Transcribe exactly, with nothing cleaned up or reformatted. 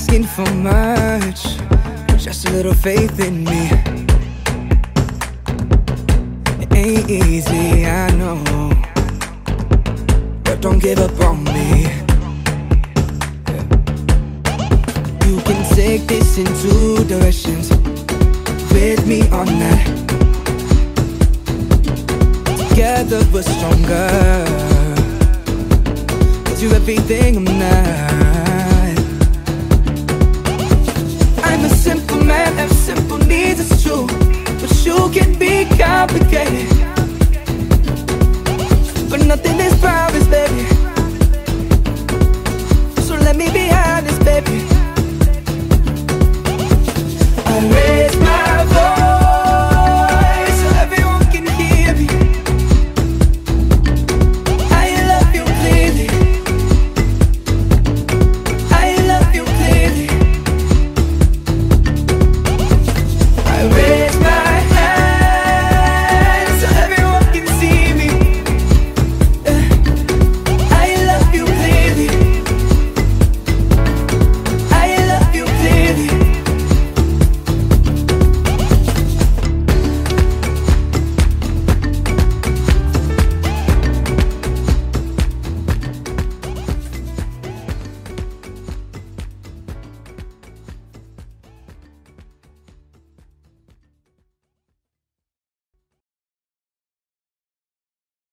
asking for much, just a little faith in me. It ain't easy, I know, but don't give up on me. You can take this in two directions, with me on that. Together we're stronger, you're everything I'm not. I'm a simple man, I have simple needs, it's true, but you can be complicated. But nothing is promised, baby, so let me be honest, baby.